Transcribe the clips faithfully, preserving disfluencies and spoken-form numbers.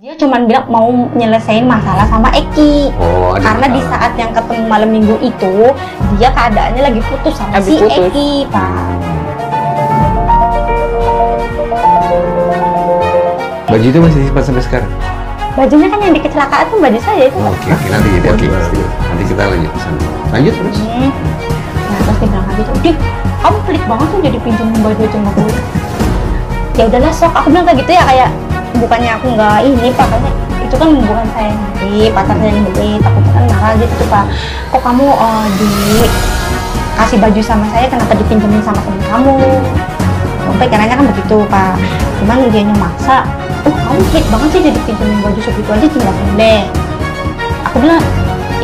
Dia cuma bilang mau nyelesain masalah sama Eki. Oh, karena di saat yang ketemu malam minggu itu, dia keadaannya lagi putus sama Abis si putus. Eki, Pak. Baju itu masih disimpan sampai sekarang? Bajunya kan yang di kecelakaan tuh baju saya itu. Oke, okay, nanti jadi oke. Okay. Nanti kita lanjut kesana. Lanjut terus. Hmm. Nah, terus dia bilang gitu, "Dik, kamu pelit banget tuh jadi pinjam baju sama gue." Ya udahlah sok, aku bilang kayak gitu ya, kayak bukannya aku nggak ini Pak, karena itu kan bukan saya yang beli, Pak Tarsa yang beli, takutnya kan marah gitu Pak. Kok kamu uh, dikasih baju sama saya, kenapa dipinjemin sama temen kamu? Sampai caranya kan begitu Pak. Cuman dia maksa, oh kamu hit banget sih jadi pinjemin baju segitu aja tinggal pendek. Aku bilang,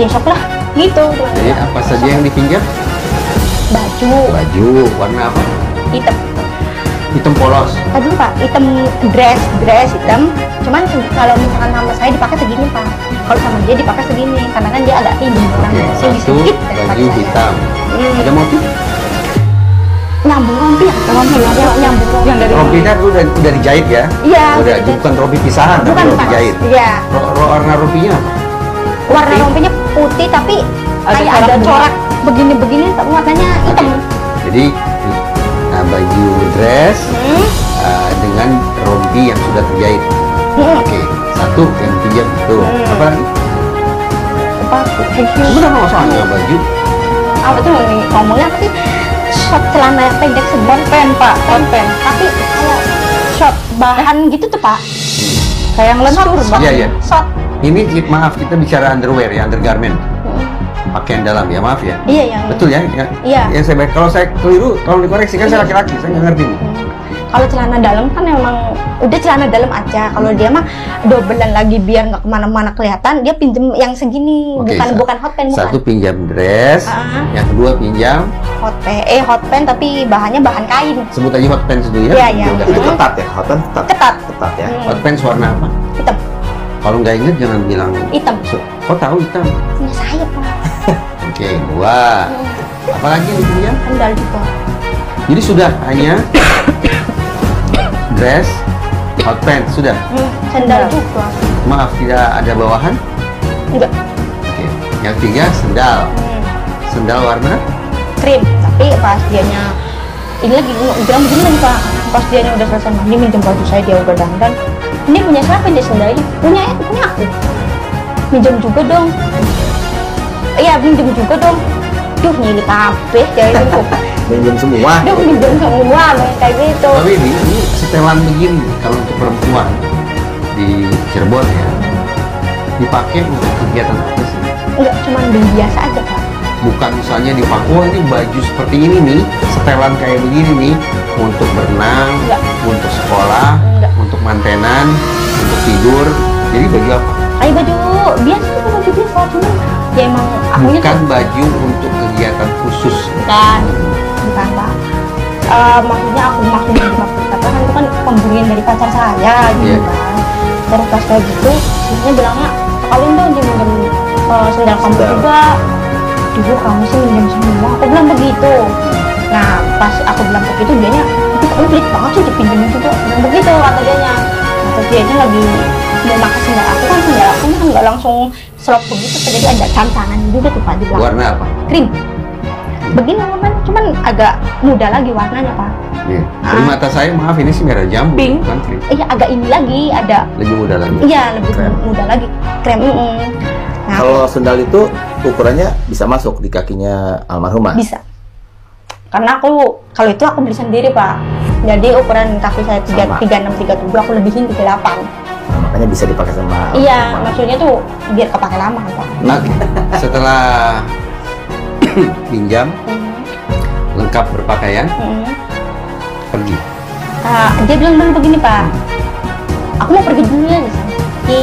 ya sok lah gitu. Jadi ya, apa saja sok. Yang dipinjam? Baju. Baju warna apa? Hitam. Hitam polos. Aduh Pak, hitam dress, dress hitam. Cuman kalau misalkan sama saya dipakai segini Pak. Kalau sama dia dipakai segini, karena kan dia agak tinggi. Okay, satu baju hitam. Hmm. Ada motif? Nyambung rompi, rompi nyambung rompi. Yang dari rompi kan udah udah dijahit ya? Iya. Udah gitu. Bukan rompi pisahan, bukan, tapi rompi dijahit. Iya. Warna rompinya apa? Warna rompinya putih tapi ada kayak ada corak begini-begini, warnanya hitam. Okay. Jadi baju dress hmm. uh, dengan rompi yang sudah terjahit. Hmm. Oke, okay. Satu yang pinjam itu hmm. apa lagi? Sepatu. Kamu udah nggak usah nggak baju? Apa tuh ngomongnya apa sih? Short celana pendek sebonpen Pak, bonpen. Tapi kayak short bahan gitu tuh Pak. Kayak yang lentur Pak. Iya iya. Short. Ini maaf kita bicara underwear ya, undergarment. Pakaian dalam ya, maaf ya. Iya, iya. Betul ya? Iya. Ya, ya saya baik. Kalau saya keliru, kalau dikoreksi kan iya. Saya laki-laki, saya nggak ngerti. Hmm. Kalau celana dalam kan emang udah celana dalam aja. Kalau dia mah dobelan lagi biar nggak kemana-mana kelihatan, dia pinjam yang segini, okay, bukan bukan hot pen. Satu bukan. Pinjam dress, uh-huh. Yang kedua pinjam hot pen. Eh hot pen tapi bahannya bahan kain. Sebut aja hot pen sendiri ya. Iya, iya. Itu ketat ya, hot pen ketat. Ketat, ketat ya. Hmm. Hot pen warna apa? Hitam. Kalau nggak inget jangan bilang hitam. Kok tahu hitam? Punya saya Pak. Oke, dua. Apa lagi yang punya? Sandal juga. Jadi sudah hanya dress, hot pants sudah. Hmm, sandal juga. Maaf tidak ada bawahan? Enggak. Oke. Yang tiga sandal. Hmm. Sandal warna? Krim. Tapi pas dianya ini lagi udah begini nih Pak. Pas dianya udah selesai mandi minjem baju saya dia udah dandan. Ini punya siapa dia sendalnya? Punya aku, punya aku. Minjem juga dong. Iya, minjem juga dong. Duh, nyilik kabeh ya itu. Minjem semua. Duh, minjem semua kayak gitu. Tapi ini, ini setelan begini kalau untuk perempuan di Cirebon ya. Dipakai untuk kegiatan apa sih? Enggak, cuma biasa aja, Pak. Bukan misalnya di Papua ini baju seperti ini nih, setelan kayak begini nih untuk berenang, enggak. Untuk sekolah, enggak. Untuk mantenan, untuk tidur. Jadi baju apa? Ay, baju biasa itu baju biasa cuma ya emang akunya bukan tuh, baju untuk kegiatan khusus. Bukan, bukan Pak. Uh, maksudnya aku maksudnya maksud apa kan itu kan pembelian dari pacar saya gitu yeah. Kan. Terus pas kayak gitu, dia bilangnya kalian dong minjem uh, sendal kamu juga. Ibu kamu sih minjem semua, aku bilang begitu. Nah pas aku bilang begitu dianya itu kamu pelit banget sih dipinjemin juga bilang begitu kata dianya. Atau dianya lagi mau pakai sendal aku kan sendal aku kan nggak langsung selop begitu, jadi ada tantangan juga tuh Pak di belakang. Warna apa? Krim. Begini cuman cuman agak muda lagi warnanya Pak. Iya. Dari ah. Mata saya maaf ini sih merah jambu. Pink. Bukan krim. Iya agak ini lagi ada. Lebih muda lagi. Iya lebih krem. Muda lagi krem. Mm -mm. Nah, kalau sendal itu ukurannya bisa masuk di kakinya almarhumah? Bisa. Karena aku kalau itu aku beli sendiri Pak. Jadi ukuran kaki saya tiga puluh enam tiga puluh tujuh aku lebihin tiga puluh delapan. Nah, makanya bisa dipakai sama. Iya, almarhumah. Maksudnya tuh biar kepakai lama Pak. Nah, setelah pinjam mm-hmm. lengkap berpakaian mm-hmm. pergi. Uh, dia bilang begini Pak. Aku mau pergi dulu ya di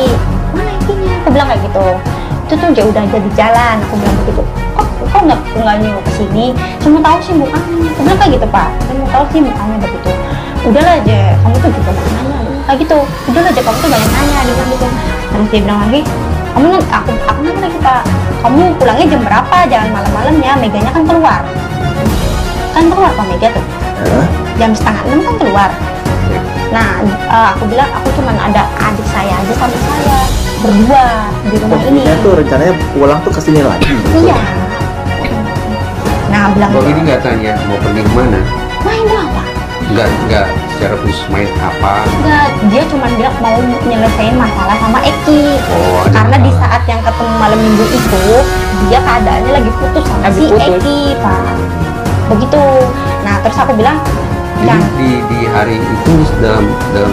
mana ini? Aku bilang kayak gitu. Itu tuh dia udah jadi jalan, aku bilang begitu. Kok kok nggak nggak nyuruh kesini? Cuma tahu sih mukanya, aku bilang kayak gitu Pak. Cuma tahu sih mukanya begitu. Udahlah aja, kamu tuh juga banyak nanya, kayak gitu. Udahlah aja kamu tuh banyak nanya, dia bilang gitu. Terus dia bilang lagi, kamu aku aku nanya lagi Pak. Kamu pulangnya jam berapa? Jangan malam-malam ya, Meganya kan keluar. Kan keluar Pak Mega tuh. Jam setengah enam kan keluar. Nah, uh, aku bilang aku cuma ada adik saya aja sama saya berdua di rumah oh, ini. Tuh rencananya pulang tuh kesini lagi. Iya. Nah, bilang. Kalau ini nggak tanya mau pergi kemana? Main apa? Nggak, nggak secara khusus main apa? Nggak, dia cuma bilang mau nyelesain masalah sama Eki. Oh, karena di saat yang ketemu malam minggu itu dia keadaannya lagi putus sama lagi si putus. Eki, Pak. Begitu. Nah, terus aku bilang. Jadi di, di hari itu dalam dalam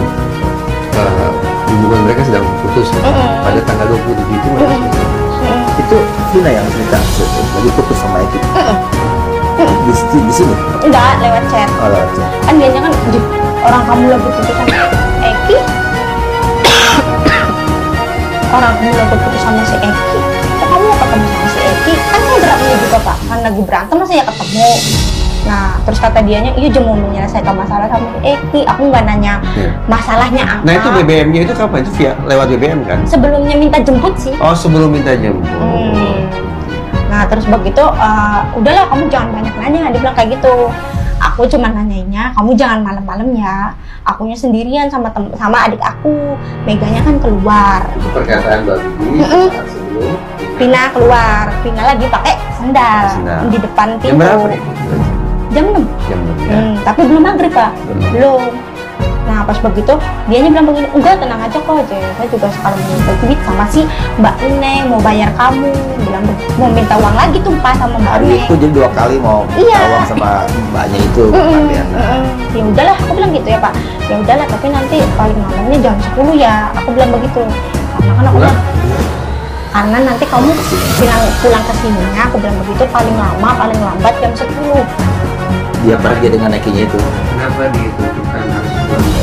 uh, hubungan mereka sedang putus ya? Mm-hmm. Pada tanggal dua puluh tujuh itu mereka putus. Mm-hmm. Itu Vina yang cerita lagi putus sama Eki. Mm-hmm. Di, di, di sini? Enggak, lewat chat. Oh, lewat chat. Kan biasanya kan orang kamu lagi putus sama Eki. Orang kamu lagi putus sama si Eki. Kok kamu mau ketemu sama si Eki? Kan kamu berantemnya juga Pak. Kan lagi berantem masa ya ketemu. Nah, terus kata dianya, iya cuma menyelesaikan masalah sama Eki. Aku nggak nanya yeah. masalahnya apa. Nah, itu B B M-nya itu kapan? Itu via, lewat B B M kan? Sebelumnya minta jemput sih. Oh, sebelum minta jemput. Hmm. Nah, terus begitu, uh, udahlah kamu jangan banyak nanya. Dia bilang kayak gitu. Aku cuma nanyainya, kamu jangan malam-malam ya. Akunya sendirian sama tem sama adik aku. Meganya kan keluar. Itu perkataan Mbak Bibi. Vina keluar. Vina lagi pakai sendal, sendal di depan pintu. Yang berapa nih? jam enam ya. Hmm, tapi belum maghrib Pak, belum. belum nah pas begitu dianya bilang begini, enggak tenang aja kok aja, saya juga sekarang minta duit sama si Mbak Unai mau bayar kamu, bilang mau minta uang lagi tuh Pak sama Mbak Unai itu jadi dua kali mau minta iya. uang sama mbaknya itu mm -mm, mm -mm. ya udahlah aku bilang gitu ya Pak, ya udahlah tapi nanti paling malamnya jam sepuluh ya aku bilang begitu karena kan aku bilang karena nanti kamu bilang pulang ke sini aku bilang begitu paling lama paling lambat jam sepuluh dia pergi dengan Eki-nya itu. Kenapa ditentukan harus pulang?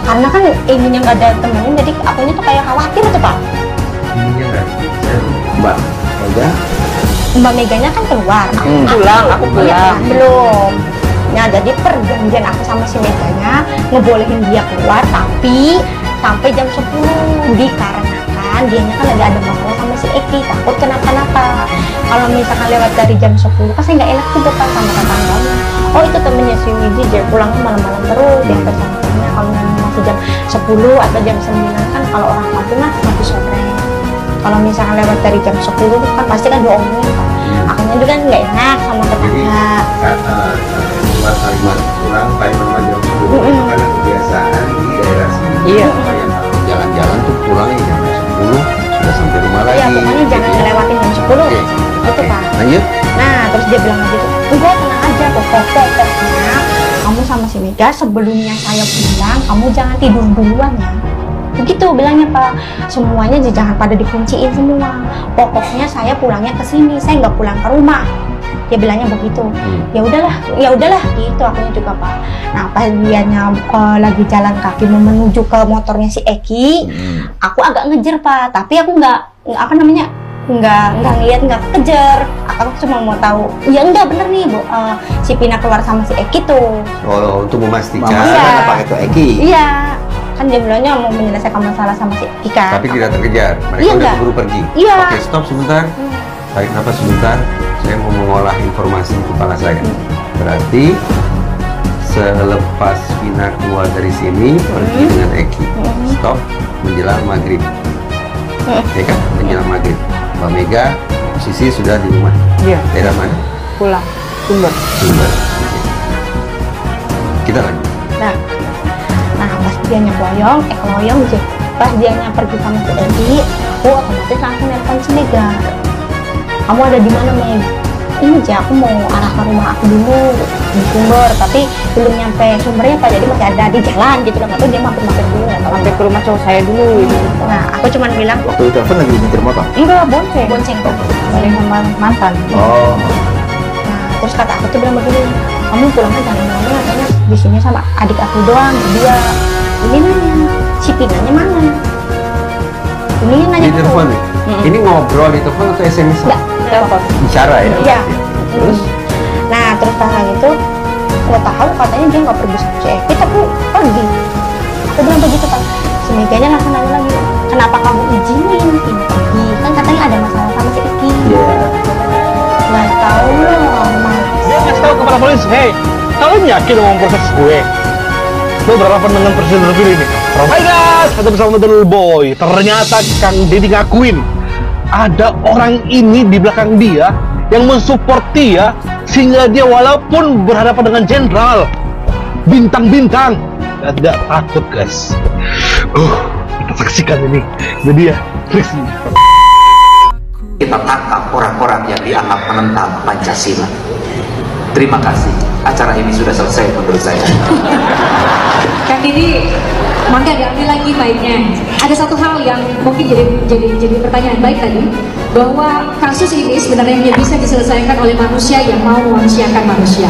Karena kan Eki-nya nggak ada temennya, jadi akunya tuh kayak khawatir tuh Pak. Iya nggak? Mbak Mega? Mbak Meganya kan keluar. Aku hmm. pulang, aku pulang. Ya, belum. Nah jadi perjanjian aku sama si Meganya ngebolehin dia keluar, tapi sampai jam sepuluh dikarenakan dianya kan lagi ada masalah sama si Eki, takut kenapa-napa. Kalau misalkan lewat dari jam sepuluh, kan saya nggak enak juga Pak sama tetangganya. Oh itu temennya si Widi, dia pulang malam-malam terus, dia tetangganya. Kalau masih jam sepuluh atau jam sembilan kan kalau orang kampung mah habis sore. Kalau misalkan lewat dari jam sepuluh kan pasti kan diomongin Pak. Akhirnya juga nggak enak sama tetangga. Buat kalimat pulang paling lama jam sepuluh itu karena kebiasaan di daerah sini. Iya. Jalan-jalan tuh pulangnya jam sepuluh sudah sampai rumah lagi. Iya, pokoknya jangan ngelewatin jam sepuluh. Gitu, Pak. Lanjut. Nah, terus dia bilang gitu, enggak tenang aja kok, pokoknya kamu sama si Mega sebelumnya saya pulang, kamu jangan tidur duluan ya. Begitu bilangnya Pak, semuanya jangan pada dikunciin semua. Pokoknya saya pulangnya ke sini, saya nggak pulang ke rumah. Dia bilangnya begitu. Ya udahlah, ya udahlah gitu akunya juga Pak. Nah, pas dianya uh, lagi jalan kaki menuju ke motornya si Eki, aku agak ngejar Pak, tapi aku nggak apa namanya? Nggak, nggak ngeliat, nggak kejar. Aku cuma mau tahu. Ya enggak bener nih, Bu. Uh, si Vina keluar sama si Eki tuh. Oh, untuk memastikan iya. apa itu Eki. Iya. Kan dia bilangnya mau menyelesaikan masalah sama si Eki kan. Tapi tidak terkejar. Mereka iya, udah enggak. Buru pergi. Iya. Oke, stop sebentar. Tarik nafas sebentar. Saya mau mengolah informasi kepala saya. Hmm. Berarti selepas Vina keluar dari sini hmm. pergi dengan Eki. Hmm. Stop menjelang maghrib. Hmm. Ya kan? Menjelang maghrib. Mbak Mega posisi sudah di rumah. Iya. Daerah mana? Pulang. Sumber. Sumber. Kita lanjut. Nah, nah pas dia nyeloyong, eh loyong sih. Pas dia pergi sama si Edi, aku otomatis langsung nelfon si Mega. Kamu ada di mana Meg? Ini aja aku mau arah ke rumah aku dulu di Sumber, tapi belum nyampe Sumbernya Pak, jadi masih ada di jalan gitu loh. Atau dia mampir-mampir dulu, mampir ke rumah cowok saya dulu. Gitu. Nah, aku cuman bilang waktu itu apa lagi nyetir motor? Enggak, bonceng. Bonceng. Paling sama mantan. Oh. Nah, terus kata aku tuh bilang begini, kamu pulangnya jangan lama, karena di sini sama adik aku doang. Dia ini nanya, si Pinanya mana? Ini nanya. Di telepon. Mm-hmm. Ini ngobrol di telepon atau S M S? Enggak, telepon. Bicara ya? Iya. Terus? Nah, terus tangan itu nggak tahu katanya dia nggak pergi sama si Eki, tapi pergi. Aku bilang begitu Pak. Si Meganya langsung nanya lagi, kenapa kamu izinin Vina pergi? Kan katanya ada masalah sama si Eki. Nggak tahu loh. Dia nggak tahu kepala polis, hei, kalian yakin mau proses gue? Lo berhadapan dengan presiden terpilih ini. Hai guys, ketemu sama Little Boy. Ternyata Kang Deddy ngakuin ada orang ini di belakang dia yang mensupport dia sehingga dia walaupun berhadapan dengan jenderal bintang-bintang tidak takut guys. Uh, kita saksikan ini. Jadi ya, triksnya. Kita tangkap orang-orang yang dianggap menentang Pancasila. Terima kasih. Acara ini sudah selesai menurut saya. Kang Deddy, maka diambil lagi baiknya. Ada satu hal yang mungkin jadi jadi jadi pertanyaan baik tadi, bahwa kasus ini sebenarnya hanya bisa diselesaikan oleh manusia yang mau memanusiakan manusia.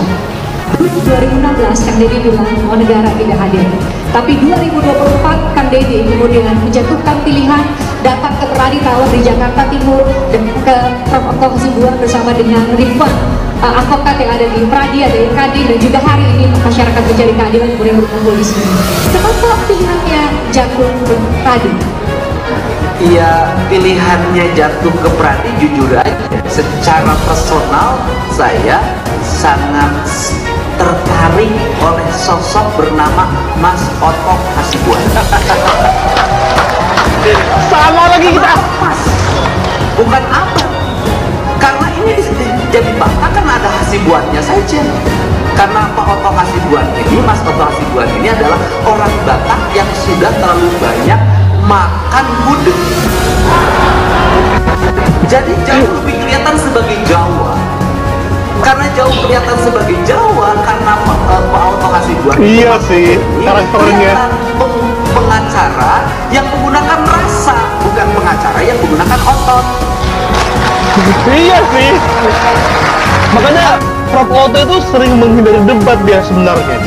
dua ribu enam belas Kang Deddy bilang bahwa negara tidak hadir. Tapi dua ribu dua puluh empat Kang Deddy kemudian menjatuhkan pilihan datang ke Pradi Tower di Jakarta Timur dan ke Prof Otto Hasibuan bersama dengan Rifan uh, advokat yang ada di Pradi, ada di K D, dan juga hari ini masyarakat mencari keadilan kemudian berkumpul di sini. Kenapa pilihannya jatuh ke Pradi? Iya, pilihannya jatuh ke Pradi jujur aja. Secara personal saya sangat tertarik oleh sosok bernama Mas Otto Hasibuan. Sama lagi kita Mas, bukan apa, karena ini jadi bangga karena ada Hasibuannya saja. Karena Pak Otto Hasibuan ini, Mas Otto Hasibuan ini adalah orang Batak yang sudah terlalu banyak makan gudeg, jadi jauh lebih kelihatan sebagai Jawa. Karena jauh kelihatan sebagai Jawa, karena Pak Otto Hasibuan iya sih, karakternya pengacara yang menggunakan rasa, bukan pengacara yang menggunakan otot. Iya sih, makanya Prof Otto itu sering menghindari debat dia sebenarnya.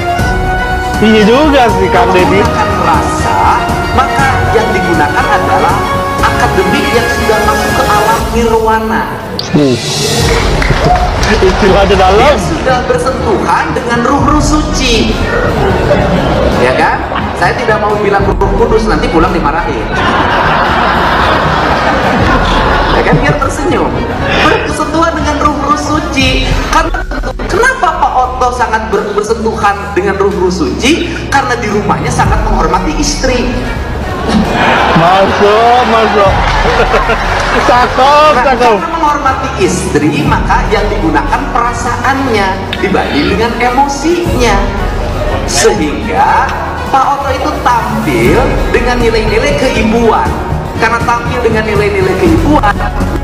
Iya juga sih Kang Deddy. Menggunakan rasa, maka yang digunakan adalah akademik yang sudah masuk ke alam nirwana. Hmm. Istilahnya dalam. Dia sudah bersentuhan dengan ruh-ruh suci, ya kan? Saya tidak mau bilang ruh kudus, nanti pulang dimarahin. Ya kan, biar tersenyum. Bersentuhan dengan ruh-ruh suci. Karena kenapa Pak Otto sangat bersentuhan dengan ruh-ruh suci? Karena di rumahnya sangat menghormati istri. Masuk, masuk. Cakep, nah, cakep. Karena menghormati istri, maka yang digunakan perasaannya dibanding dengan emosinya, sehingga Pak Otto itu tampil dengan nilai-nilai keibuan. Karena tampil dengan nilai-nilai keibuan,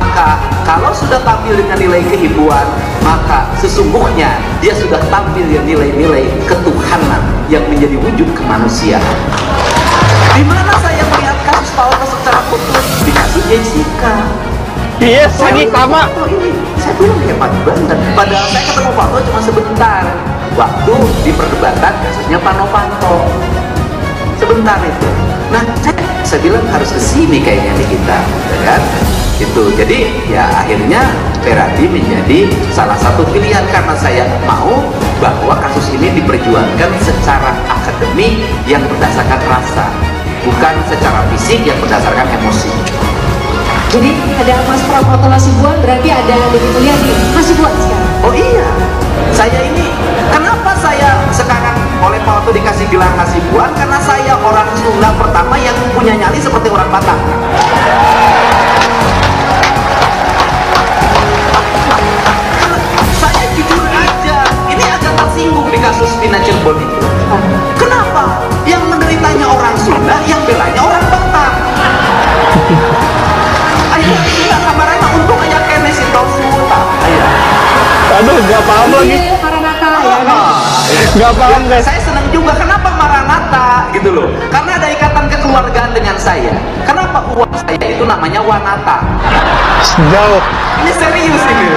maka kalau sudah tampil dengan nilai keibuan, maka sesungguhnya dia sudah tampil dengan nilai-nilai ketuhanan yang menjadi wujud kemanusiaan. Di mana saya melihat kasus Paulo secara khusus di kasus Jessica. Iya, yes, lagi sama. Ini saya bilang hebat banget. Padahal saya ketemu Paulo cuma sebentar. Waktu di perdebatan kasusnya Pak Novanto. Sebentar itu. Nah, saya, saya bilang harus kesini kayaknya nih kita, kan? Itu. Jadi ya akhirnya Pradi menjadi salah satu pilihan karena saya mau bahwa kasus ini diperjuangkan secara akademik yang berdasarkan rasa, bukan secara fisik yang berdasarkan emosi. Jadi ada Mas Prabowo Subianto, berarti ada Deddy Mulyadi masih buat sekarang. Oh iya, saya ini kenapa saya sekarang oleh Pak Otto dikasih gelar Hasibuan, karena saya orang Sunda pertama yang punya nyali seperti orang Batak. Saya jujur aja, ini agak tersinggung di kasus Vina Cirebon itu. Kenapa yang menderitanya orang Sunda, yang belanya orang Batak? Ayo, kita kabarnya untung aja kene si Tofu. Ayo. Aduh, nggak paham lagi. Maranatha ya. Nggak paham guys. Saya senang juga. Kenapa Maranatha gitu loh? Karena ada ikatan kekeluargaan dengan saya. Kenapa uang saya itu namanya Wanata? Jauh. Ini serius ini.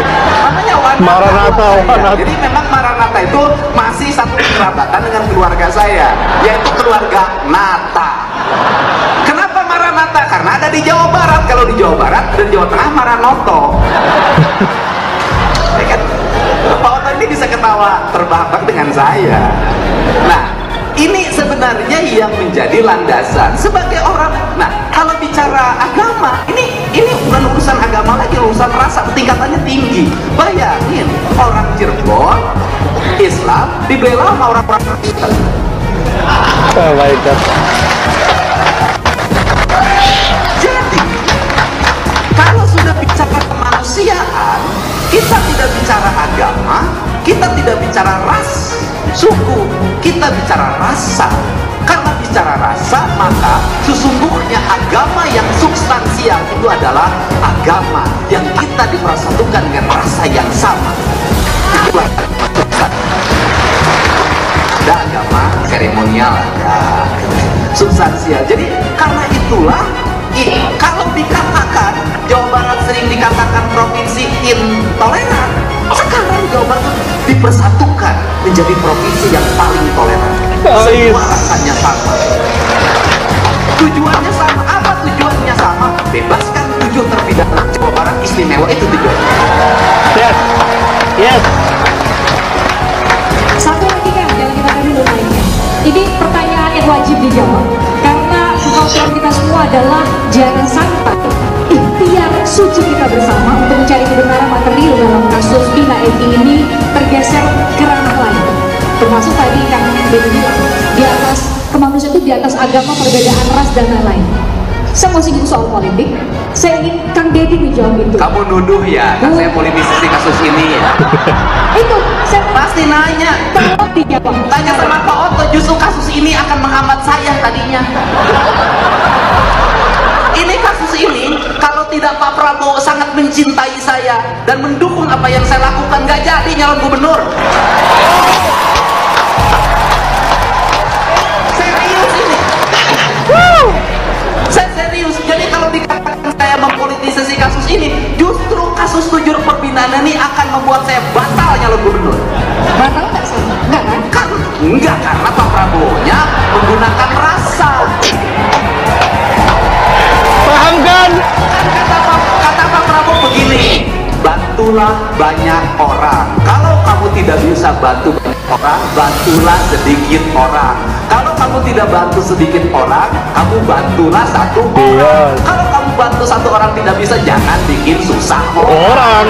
Namanya Wanata. Maranatha. Wanata. Jadi memang Maranatha itu masih satu kekerabatan dengan keluarga saya, yaitu keluarga Nata. Kenapa Maranatha? Karena ada di Jawa Barat. Kalau di Jawa Barat dan Jawa Tengah Maranoto. Pak Otto ini bisa ketawa terbahak dengan saya. Nah, ini sebenarnya yang menjadi landasan sebagai orang. Nah, kalau bicara agama, ini ini bukan urusan agama lagi, urusan rasa, tingkatannya tinggi. Bayangin orang Cirebon Islam dibela sama orang-orang Kristen. Oh my God. Jadi, kalau sudah bicara kemanusiaan, kita tidak bicara agama, kita tidak bicara ras, suku, kita bicara rasa. Karena bicara rasa, maka sesungguhnya agama yang substansial itu adalah agama yang kita dipersatukan dengan rasa yang sama. Itulah ada agama seremonial, ada substansial. Jadi karena itulah i, kalau dikatakan Jawa Barat sering dikatakan provinsi intoleran, sekarang Jawa Barat dipersatukan menjadi provinsi yang paling toleran. Semua rasanya sama, tujuannya sama. Apa tujuannya sama? Bebaskan tujuh terpidana Jawa Barat istimewa, itu tujuannya. Yes, yes. Satu lagi kan yang kita tadi belum nanya, ini pertanyaan yang wajib dijawab karena kekhawatiran kita semua adalah jangan sampai ikhtiar suci kita bersama untuk mencari kebenaran material dalam kasus Vina Eki ini tergeser ke ranah lain, termasuk tadi Kang Deddy bilang di atas kemanusiaan itu di atas agama, perbedaan ras dan lain-lain. Saya mau singgung soal politik, saya ingin Kang Deddy menjawab itu. Kamu nuduh ya, kan saya politisasi kasus ini ya. Itu saya pasti nanya. Pak Otto ya, tanya sama Pak Otto, justru kasus ini akan menghambat saya tadinya. Ini kasus ini, kalau tidak Pak Prabowo sangat mencintai saya dan mendukung apa yang saya lakukan, gak jadi nyalon gubernur. Politisasi kasus ini, justru kasus tujuh perpindahan ini akan membuat saya batal nyalon gubernur. Batal nggak sih? Nggak kan? Kan? Nggak, karena Pak Prabowo-nya menggunakan rasa. Paham kan? Kan kata, kata Pak Prabowo begini, bantulah banyak orang. Kalau kamu tidak bisa bantu banyak orang, bantulah sedikit orang. Kalau kamu tidak bantu sedikit orang, kamu bantulah satu orang. Kalau kamu bantu satu orang tidak bisa, jangan bikin susah orang.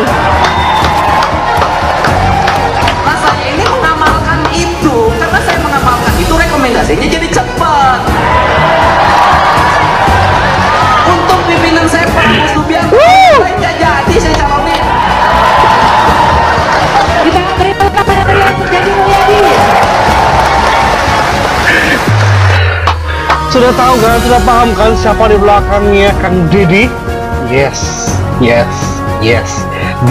Nah, saya ini mengamalkan itu. Karena saya mengamalkan itu, rekomendasinya jadi cepat. Untuk pimpinan saya Prabowo Subianto, saya nggak jadi saya calonin. Kita berikan kepada beliau untuk jadi mulyadi. Sudah tahu kan, sudah paham kan siapa di belakangnya Kang Deddy? Yes, yes, yes.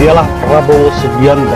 Dialah Prabowo Subianto.